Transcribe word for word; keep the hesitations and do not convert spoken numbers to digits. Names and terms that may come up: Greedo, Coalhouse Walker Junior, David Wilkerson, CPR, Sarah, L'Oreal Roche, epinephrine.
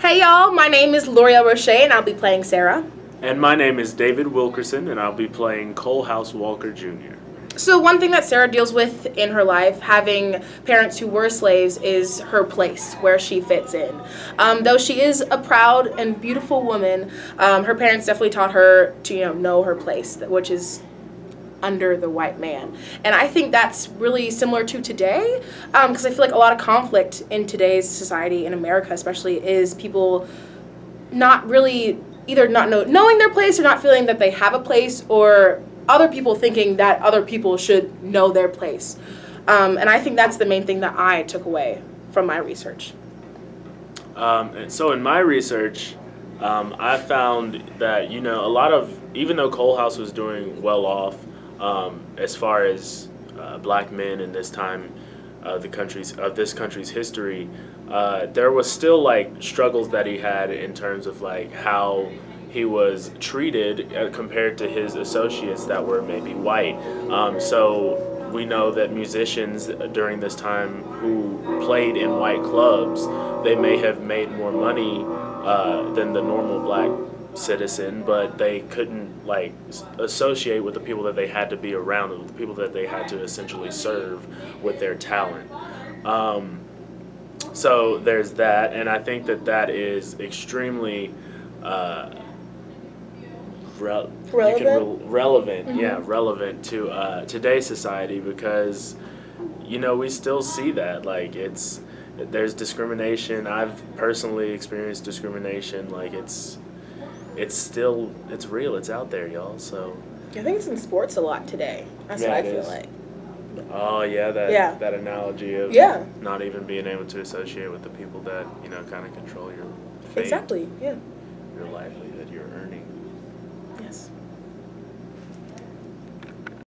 Hey y'all, my name is L'Oreal Roche and I'll be playing Sarah. And my name is David Wilkerson and I'll be playing Coalhouse Walker, Junior So one thing that Sarah deals with in her life, having parents who were slaves, is her place, where she fits in. Um, though she is a proud and beautiful woman, um, her parents definitely taught her to, you know, know her place, which is under the white man. And I think that's really similar to today, because um, I feel like a lot of conflict in today's society, in America especially, is people not really either not know, knowing their place or not feeling that they have a place, or other people thinking that other people should know their place. Um, and I think that's the main thing that I took away from my research. Um, and so in my research, um, I found that, you know, a lot of, even though Coalhouse was doing well off, um, as far as uh, black men in this time of the country's, of this country's history, uh, there was still like struggles that he had in terms of like how he was treated compared to his associates that were maybe white. Um, so we know that musicians during this time who played in white clubs, they may have made more money uh, than the normal black citizen, but they couldn't like associate with the people that they had to be around, with the people that they had to essentially serve with their talent. Um, so there's that, and I think that that is extremely uh, Re relevant, you can re relevant mm-hmm. yeah, relevant to uh, today's society, because you know we still see that like it's there's discrimination. I've personally experienced discrimination. Like it's it's still it's real. It's out there, y'all. So I think it's in sports a lot today. That's yeah, what I feel is. like. Oh yeah, that yeah. that analogy of yeah. not even being able to associate with the people that you know kind of control your fate, exactly yeah your livelihood.